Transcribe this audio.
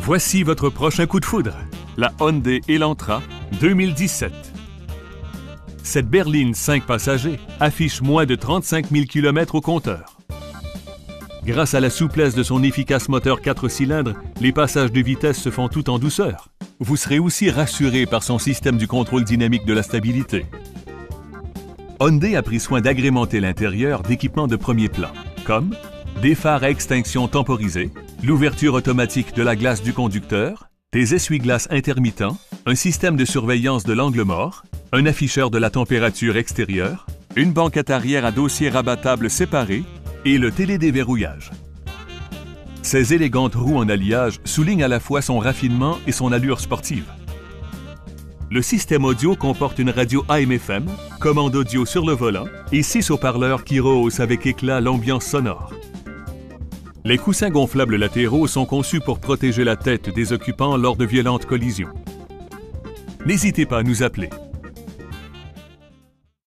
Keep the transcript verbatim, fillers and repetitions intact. Voici votre prochain coup de foudre, la Hyundai Elantra deux mille dix-sept. Cette berline cinq passagers affiche moins de trente-cinq mille km au compteur. Grâce à la souplesse de son efficace moteur quatre cylindres, les passages de vitesse se font tout en douceur. Vous serez aussi rassuré par son système du contrôle dynamique de la stabilité. Hyundai a pris soin d'agrémenter l'intérieur d'équipements de premier plan, comme des phares à extinction temporisée, l'ouverture automatique de la glace du conducteur, des essuie-glaces intermittents, un système de surveillance de l'angle mort, un afficheur de la température extérieure, une banquette arrière à dossier rabattable séparé et le télédéverrouillage. Ces élégantes roues en alliage soulignent à la fois son raffinement et son allure sportive. Le système audio comporte une radio A M F M, commande audio sur le volant et six haut-parleurs qui rehaussent avec éclat l'ambiance sonore. Les coussins gonflables latéraux sont conçus pour protéger la tête des occupants lors de violentes collisions. N'hésitez pas à nous appeler.